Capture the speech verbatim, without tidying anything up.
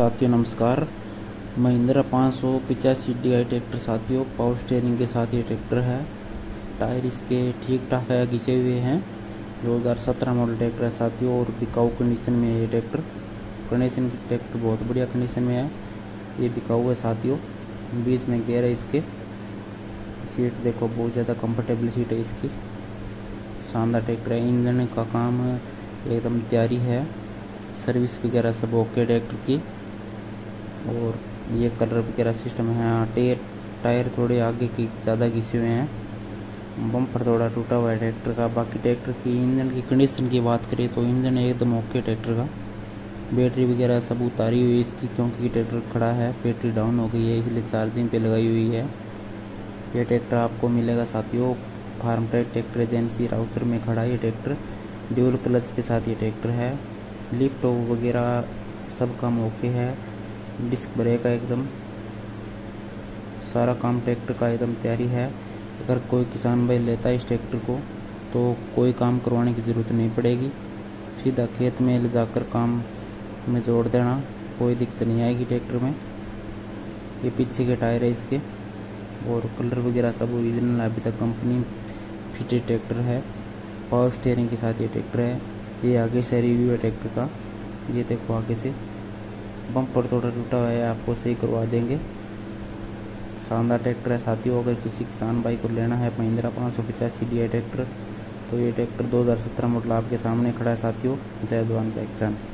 साथियों नमस्कार। महिंद्रा पाँच सौ पचासी डी आई ट्रैक्टर साथियों पावर स्टीयरिंग के साथ ये ट्रैक्टर है। टायर इसके ठीक ठाक है, घिसे हुए हैं। दो हज़ार सत्रह मॉडल ट्रैक्टर है साथियों और बिकाऊ कंडीशन में है। ये ट्रैक्टर कंडीशन ट्रैक्टर बहुत बढ़िया कंडीशन में है, ये बिकाऊ है साथियों। बीच में गेयर है इसके। सीट देखो, बहुत ज़्यादा कम्फर्टेबल सीट है इसकी। शानदार ट्रैक्टर है। इंजन का काम एकदम तैयारी है, सर्विस वगैरह सब ओके ट्रैक्टर की। और ये कलर वगैरह सिस्टम है। टायर टायर थोड़े आगे की ज़्यादा घिसे हुए हैं। बम्पर थोड़ा टूटा हुआ है ट्रैक्टर का। बाकी ट्रैक्टर की इंजन की कंडीशन की बात करें तो इंजन एकदम ओके ट्रैक्टर का। बैटरी वगैरह सब उतारी हुई इसकी, क्योंकि ट्रैक्टर खड़ा है, बैटरी डाउन हो गई है, इसलिए चार्जिंग पे लगाई हुई है। ये ट्रैक्टर आपको मिलेगा साथियों farm track tractor agency Rawsar में खड़ा है। ये ट्रैक्टर ड्यूल क्लच के साथ ये ट्रैक्टर है। लिफ्ट वगैरह सब काम ओके है। डिस्क ब्रेक है एकदम। सारा काम ट्रैक्टर का एकदम तैयारी है। अगर कोई किसान भाई लेता है इस ट्रैक्टर को तो कोई काम करवाने की ज़रूरत नहीं पड़ेगी, सीधा खेत में ले जाकर काम में जोड़ देना, कोई दिक्कत नहीं आएगी ट्रैक्टर में। ये पीछे के टायर है इसके और कलर वगैरह सब ओरिजिनल अभी तक कंपनी फिटेड ट्रैक्टर है। पावर स्टीयरिंग के साथ ये ट्रैक्टर है। ये आगे से रिव्यू है ट्रैक्टर का। ये देखो आगे से बम्पर थोड़ा टूटा हुआ है, आपको सही करवा देंगे। शानदार ट्रैक्टर है साथियों। अगर किसी किसान भाई को लेना है महिंद्रा पाँच सौ पचासी डी आई ट्रैक्टर तो ये ट्रैक्टर दो हज़ार सत्रह मॉडल आपके सामने खड़ा है साथियों। जय जवान जय किसान।